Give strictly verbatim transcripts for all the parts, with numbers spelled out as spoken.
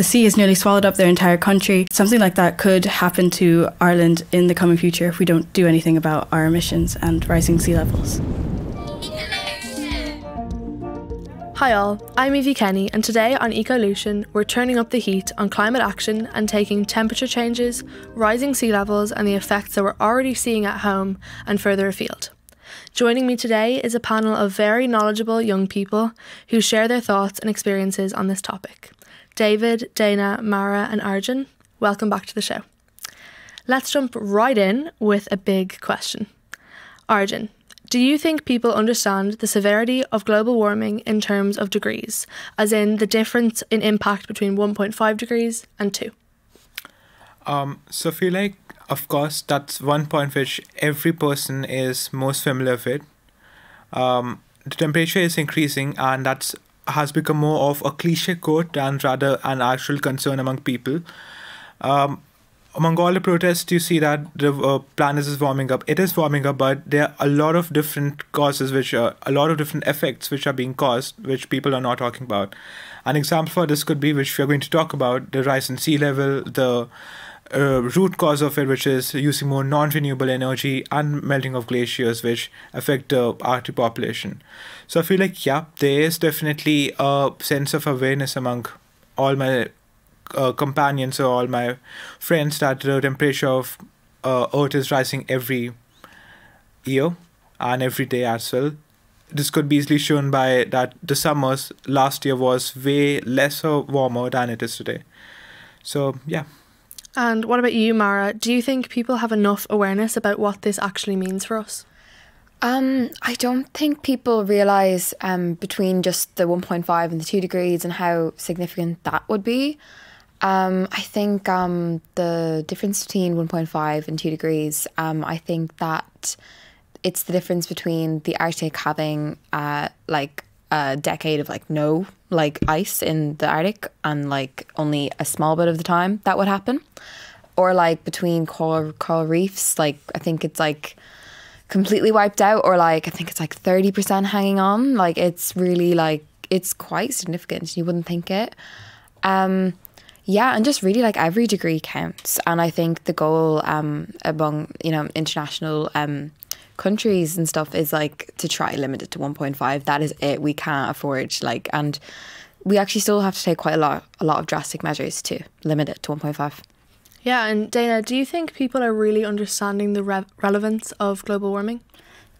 The sea has nearly swallowed up their entire country. Something like that could happen to Ireland in the coming future if we don't do anything about our emissions and rising sea levels. Hi all, I'm Evie Kenny, and today on Ecolution we're turning up the heat on climate action and taking temperature changes, rising sea levels and the effects that we're already seeing at home and further afield. Joining me today is a panel of very knowledgeable young people who share their thoughts and experiences on this topic. David, Dana, Mara and Arjun, welcome back to the show. Let's jump right in with a big question. Arjun, do you think people understand the severity of global warming in terms of degrees, as in the difference in impact between one point five degrees and two? Um, so I feel like, of course, that's one point which every person is most familiar with. Um, the temperature is increasing, and that has become more of a cliche quote than rather an actual concern among people. Um, Among all the protests, you see that the uh, planet is warming up. It is warming up, but there are a lot of different causes, which are a lot of different effects which are being caused, which people are not talking about. An example for this could be, which we are going to talk about, the rise in sea level, the uh, root cause of it, which is using more non-renewable energy and melting of glaciers, which affect the Arctic population. So I feel like, yeah, there is definitely a sense of awareness among all my Uh, companions or all my friends that the temperature of uh, Earth is rising every year and every day as well. This could be easily shown by that the summers last year was way lesser warmer than it is today. So yeah. And what about you, Mara? Do you think people have enough awareness about what this actually means for us? Um, I don't think people realise um, between just the one point five and the two degrees and how significant that would be. Um, I think um, the difference between one point five and two degrees, um, I think that it's the difference between the Arctic having uh, like a decade of like no like ice in the Arctic and like only a small bit of the time that would happen. Or like between coral, coral reefs, like I think it's like completely wiped out, or like I think it's like thirty percent hanging on. Like it's really like, it's quite significant. You wouldn't think it. Um, Yeah, and just really like every degree counts. And I think the goal um, among, you know, international um, countries and stuff is like to try limit it to one point five. That is it. We can't afford like, and we actually still have to take quite a lot, a lot of drastic measures to limit it to one point five. Yeah, and Dana, do you think people are really understanding the re relevance of global warming?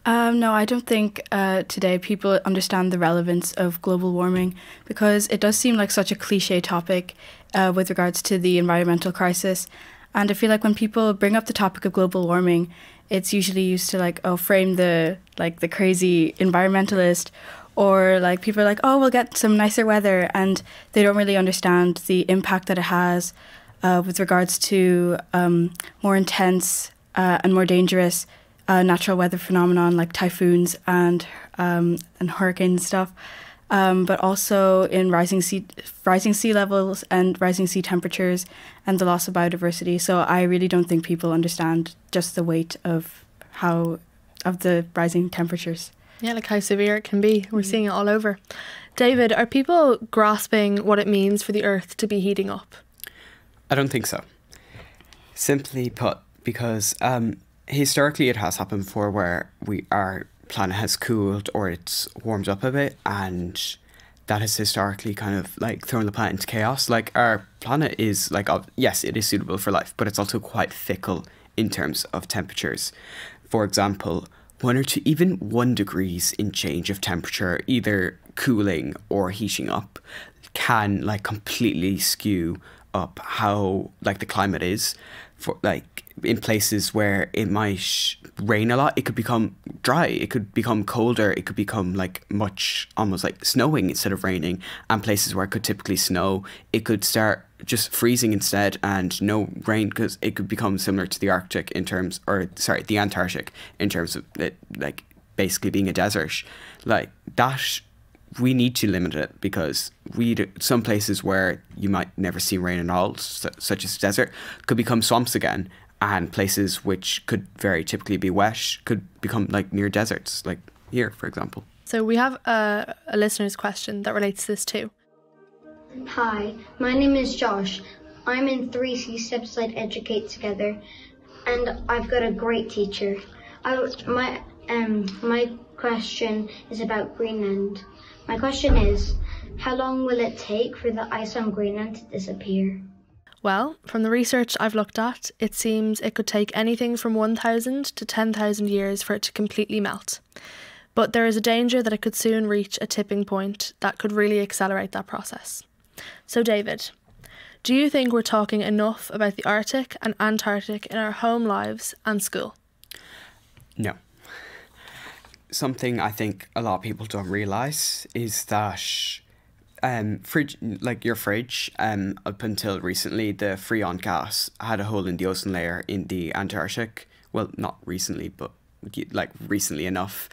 Um, no, I don't think uh, today people understand the relevance of global warming, because it does seem like such a cliche topic uh, with regards to the environmental crisis. And I feel like when people bring up the topic of global warming, it's usually used to like, oh, frame the like the crazy environmentalist, or like people are like, oh, we'll get some nicer weather, and they don't really understand the impact that it has uh, with regards to um, more intense uh, and more dangerous Uh, natural weather phenomenon like typhoons and um, and hurricane stuff, um, but also in rising sea rising sea levels and rising sea temperatures and the loss of biodiversity. So I really don't think people understand just the weight of how of the rising temperatures. Yeah, like how severe it can be. We're mm-hmm. seeing it all over. David, are people grasping what it means for the Earth to be heating up? I don't think so. Simply put, because Um, historically, it has happened before where we our planet has cooled or it's warmed up a bit, and that has historically kind of like thrown the planet into chaos. Like our planet is like, yes, it is suitable for life, but it's also quite fickle in terms of temperatures. For example, one or two, even one degrees in change of temperature, either cooling or heating up, can like completely skew up how like the climate is. For like in places where it might rain a lot, it could become dry, it could become colder, it could become like much almost like snowing instead of raining, and places where it could typically snow, it could start just freezing instead and no rain, because it could become similar to the Arctic in terms, or sorry, the Antarctic in terms of it like basically being a desert. Like that, we need to limit it, because we do, some places where you might never see rain at all, such as desert, could become swamps again, and places which could very typically be wet could become like near deserts, like here, for example. So we have a, a listener's question that relates to this too. Hi, my name is Josh. I'm in three C Stepside Educate Together, and I've got a great teacher. I, my um my question is about Greenland. My question is, how long will it take for the ice on Greenland to disappear? Well, from the research I've looked at, it seems it could take anything from one thousand to ten thousand years for it to completely melt. But there is a danger that it could soon reach a tipping point that could really accelerate that process. So David, do you think we're talking enough about the Arctic and Antarctic in our home lives and school? No. Something I think a lot of people don't realise is that Um, fridge, like your fridge, um, up until recently, the Freon gas had a hole in the ozone layer in the Antarctic. Well, not recently, but like recently enough.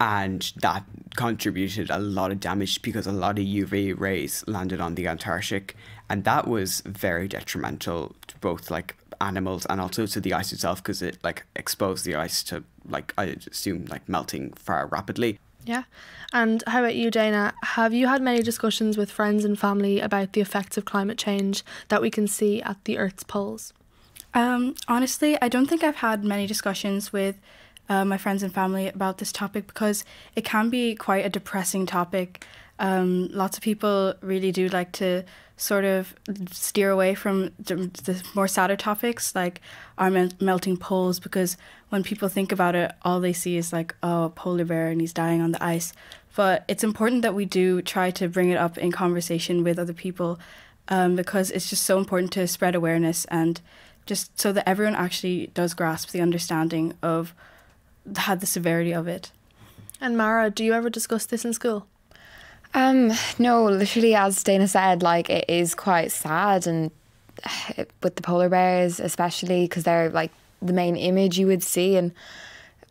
And that contributed a lot of damage because a lot of U V rays landed on the Antarctic. And that was very detrimental to both like animals and also to the ice itself, because it like exposed the ice to, like, I assume, like melting far rapidly. Yeah. And how about you, Dana? Have you had many discussions with friends and family about the effects of climate change that we can see at the Earth's poles? Um, honestly, I don't think I've had many discussions with uh, my friends and family about this topic, because it can be quite a depressing topic. Um, lots of people really do like to sort of steer away from the, the more sadder topics, like our melting poles, because when people think about it, all they see is like, oh, a polar bear and he's dying on the ice. But it's important that we do try to bring it up in conversation with other people, um, because it's just so important to spread awareness, and just so that everyone actually does grasp the understanding of the, the severity of it. And Mara, do you ever discuss this in school? Um, no, literally, as Dana said, like, it is quite sad, and it, with the polar bears especially, because they're like the main image you would see, and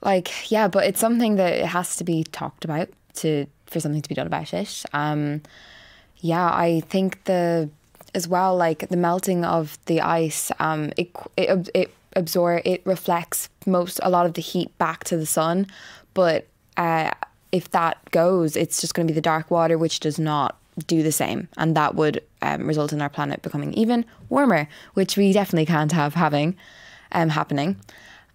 like, yeah, but it's something that it has to be talked about to for something to be done about it. Um, yeah, I think the as well, like the melting of the ice, um, it it it absorb it reflects most a lot of the heat back to the sun, but uh. if that goes, it's just going to be the dark water, which does not do the same. And that would um, result in our planet becoming even warmer, which we definitely can't have having um, happening.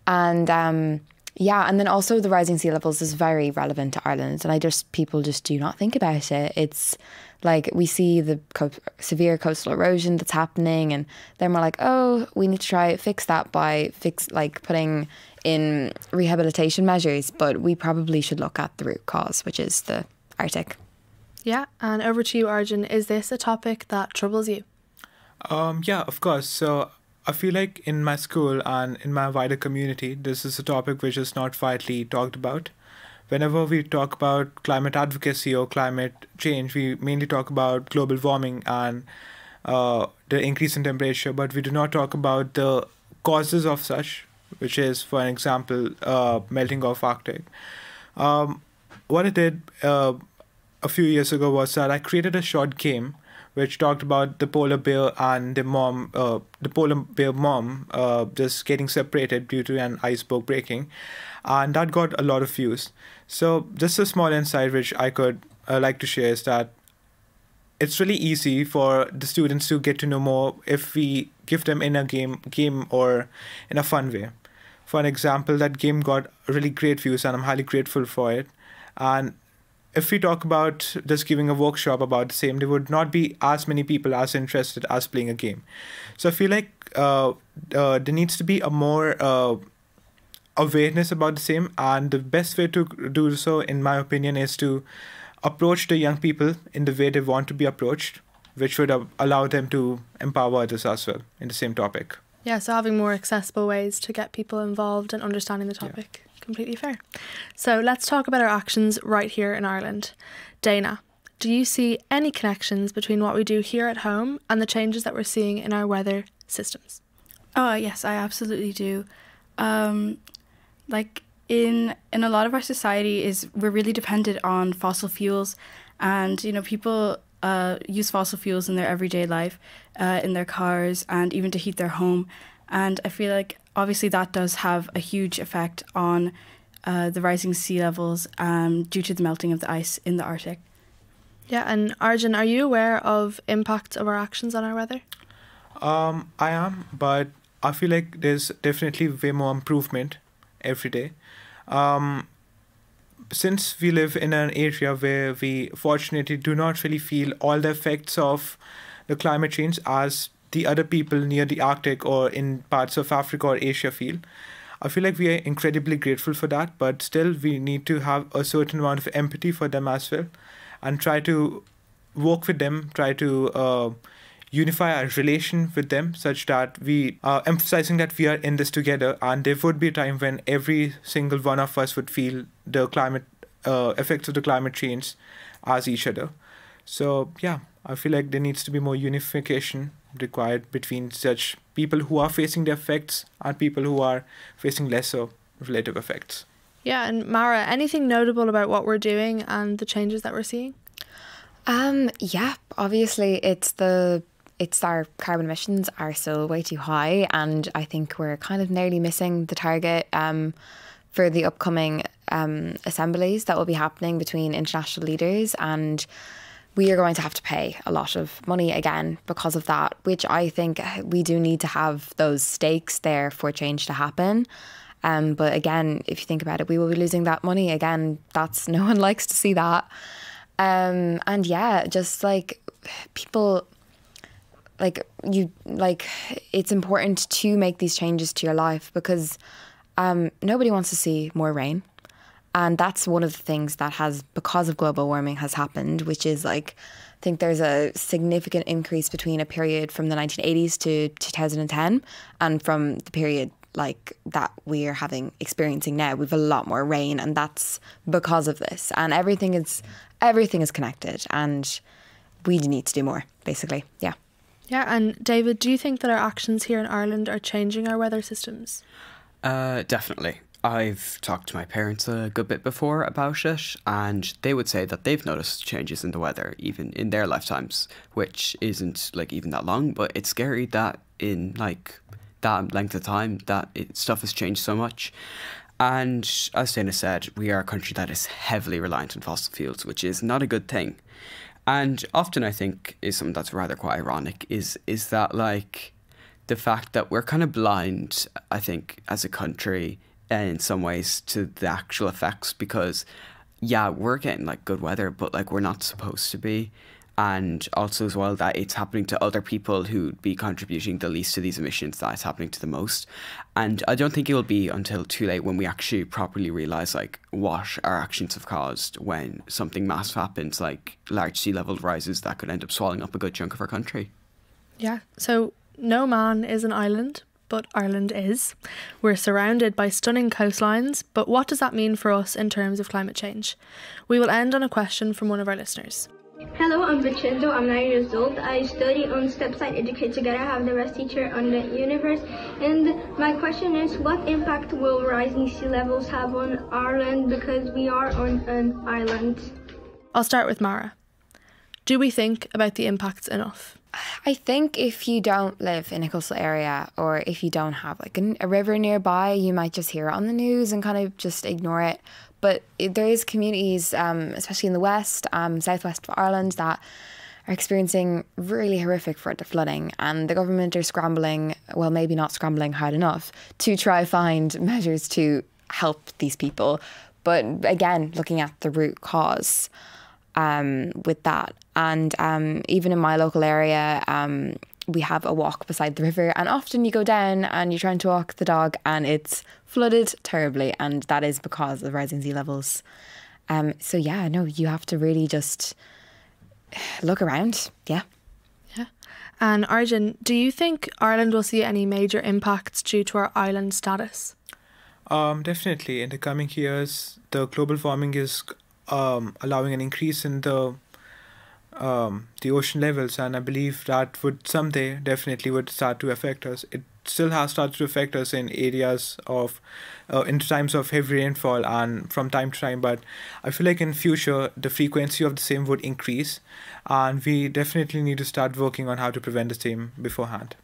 And um, yeah, and then also the rising sea levels is very relevant to Ireland. And I just, people just do not think about it. It's like we see the co severe coastal erosion that's happening, and then we're like, oh, we need to try fix that by fix like putting in rehabilitation measures, but we probably should look at the root cause, which is the Arctic. Yeah, and over to you, Arjun. Is this a topic that troubles you? Um, yeah, of course. So I feel like in my school and in my wider community, this is a topic which is not widely talked about. Whenever we talk about climate advocacy or climate change, we mainly talk about global warming and uh, the increase in temperature, but we do not talk about the causes of such, which is, for an example, uh, melting of Arctic. Um, what I did uh, a few years ago was that I created a short game which talked about the polar bear and the mom, uh, the polar bear mom uh, just getting separated due to an iceberg breaking. And that got a lot of views. So just a small insight which I could uh, like to share is that it's really easy for the students to get to know more if we give them in a game, game or in a fun way. For an example, that game got really great views, and I'm highly grateful for it. And if we talk about just giving a workshop about the same, there would not be as many people as interested as playing a game. So I feel like uh, uh, there needs to be a more uh, awareness about the same. And the best way to do so, in my opinion, is to approach the young people in the way they want to be approached, which would allow them to empower others as well in the same topic. Yeah, so having more accessible ways to get people involved and understanding the topic. Yeah. Completely fair. So let's talk about our actions right here in Ireland. Dana, do you see any connections between what we do here at home and the changes that we're seeing in our weather systems? Oh, yes, I absolutely do. Um, like, In in a lot of our society is we're really dependent on fossil fuels, and you know people uh, use fossil fuels in their everyday life, uh, in their cars, and even to heat their home. And I feel like obviously that does have a huge effect on uh, the rising sea levels um, due to the melting of the ice in the Arctic. Yeah, and Arjun, are you aware of impacts of our actions on our weather? Um, I am, but I feel like there's definitely way more improvement every day. Um, since we live in an area where we fortunately do not really feel all the effects of the climate change as the other people near the Arctic or in parts of Africa or Asia feel, I feel like we are incredibly grateful for that, but still we need to have a certain amount of empathy for them as well and try to work with them, try to uh, unify our relation with them such that we are emphasizing that we are in this together, and there would be a time when every single one of us would feel the climate uh, effects of the climate change as each other. So yeah, I feel like there needs to be more unification required between such people who are facing the effects and people who are facing lesser relative effects. Yeah, and Mara, anything notable about what we're doing and the changes that we're seeing? Um, yeah, obviously it's the it's our carbon emissions are still way too high, and I think we're kind of nearly missing the target um, for the upcoming um, assemblies that will be happening between international leaders, and we are going to have to pay a lot of money again because of that, which I think we do need to have those stakes there for change to happen. Um, but again, if you think about it, we will be losing that money again. That's no one likes to see that. Um, and yeah, just like people, like you, like it's important to make these changes to your life because um, nobody wants to see more rain. And that's one of the things that has, because of global warming, has happened, which is like, I think there's a significant increase between a period from the nineteen eighties to two thousand ten, and from the period like that we are having experiencing now, we've a lot more rain, and that's because of this. And everything is everything is connected, and we need to do more, basically. Yeah. Yeah, and David, do you think that our actions here in Ireland are changing our weather systems? Uh, definitely. I've talked to my parents a good bit before about it, and they would say that they've noticed changes in the weather even in their lifetimes, which isn't like even that long, but it's scary that in like that length of time that it, stuff has changed so much. And as Dana said, we are a country that is heavily reliant on fossil fuels, which is not a good thing. And often I think is something that's rather quite ironic is is that like the fact that we're kind of blind, I think, as a country in some ways to the actual effects, because yeah, we're getting like good weather, but like we're not supposed to be. And also as well that it's happening to other people who'd be contributing the least to these emissions that it's happening to the most. And I don't think it will be until too late when we actually properly realise like what our actions have caused when something massive happens, like large sea level rises that could end up swallowing up a good chunk of our country. Yeah, so no man is an island, but Ireland is. We're surrounded by stunning coastlines, but what does that mean for us in terms of climate change? We will end on a question from one of our listeners. Hello, I'm Vicendo. I'm nine years old. I study on Stepside Educate Together. I'm the R E S teacher on the universe. And my question is, what impact will rising sea levels have on Ireland, because we are on an island? I'll start with Mara. Do we think about the impacts enough? I think if you don't live in a coastal area, or if you don't have like a, a river nearby, you might just hear it on the news and kind of just ignore it. But it, there is communities, um, especially in the west, um, southwest of Ireland, that are experiencing really horrific flooding, and the government are scrambling, well, maybe not scrambling hard enough, to try find measures to help these people. But again, looking at the root cause um, with that. And um, even in my local area, um, we have a walk beside the river, and often you go down and you're trying to walk the dog and it's flooded terribly, and that is because of rising sea levels. Um, so yeah, no, you have to really just look around, yeah. Yeah. And Arjun, do you think Ireland will see any major impacts due to our island status? Um, definitely. In the coming years, the global warming is um, allowing an increase in the Um, the ocean levels, and I believe that would someday definitely would start to affect us. It still has started to affect us in areas of uh, in times of heavy rainfall and from time to time, but I feel like in future the frequency of the same would increase, and we definitely need to start working on how to prevent the same beforehand.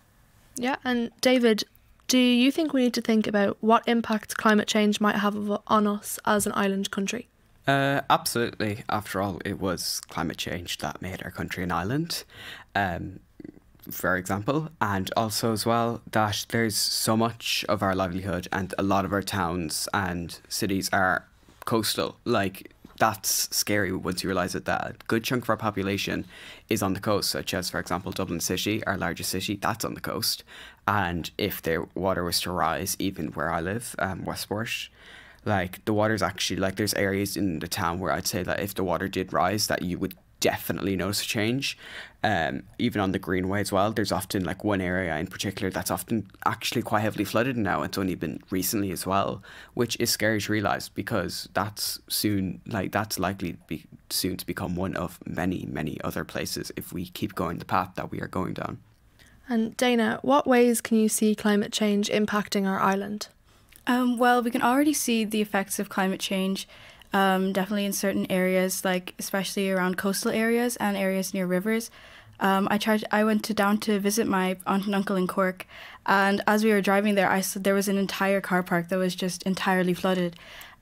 Yeah, and David, do you think we need to think about what impacts climate change might have on us as an island country? Uh, absolutely. After all, it was climate change that made our country an island, um, for example, and also as well that there's so much of our livelihood and a lot of our towns and cities are coastal. Like, that's scary once you realise it, that a good chunk of our population is on the coast, such as, for example, Dublin City, our largest city, that's on the coast. And if the water was to rise, even where I live, um, Westport, like, the water's actually, like, there's areas in the town where I'd say that if the water did rise, that you would definitely notice a change. Um, even on the Greenway as well, there's often, like, one area in particular that's often actually quite heavily flooded now. It's only been recently as well, which is scary to realise, because that's soon, like, that's likely to be soon to become one of many, many other places if we keep going the path that we are going down. And Dana, what ways can you see climate change impacting our island? Um, well, we can already see the effects of climate change, um, definitely in certain areas, like especially around coastal areas and areas near rivers. Um, I tried. I went to down to visit my aunt and uncle in Cork, and as we were driving there, I saw there was an entire car park that was just entirely flooded,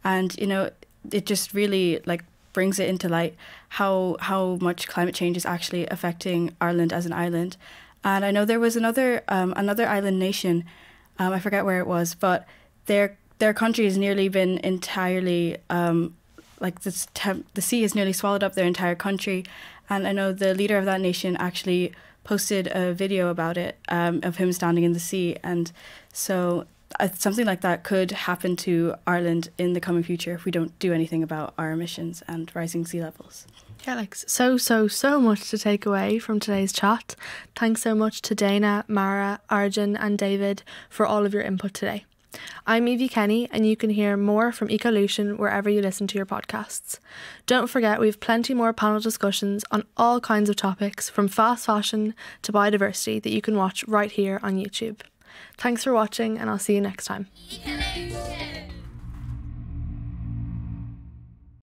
and you know, it just really like brings it into light how how much climate change is actually affecting Ireland as an island. And I know there was another um, another island nation, um, I forget where it was, but Their their country has nearly been entirely um, like this temp the sea has nearly swallowed up their entire country, and I know the leader of that nation actually posted a video about it, um, of him standing in the sea, and so uh, something like that could happen to Ireland in the coming future if we don't do anything about our emissions and rising sea levels. Yeah, like so, so, so much to take away from today's chat. Thanks so much to Dana, Mara, Arjun and David for all of your input today. I'm Evie Kenny, and you can hear more from Ecolution wherever you listen to your podcasts. Don't forget, we have plenty more panel discussions on all kinds of topics, from fast fashion to biodiversity, that you can watch right here on YouTube. Thanks for watching, and I'll see you next time.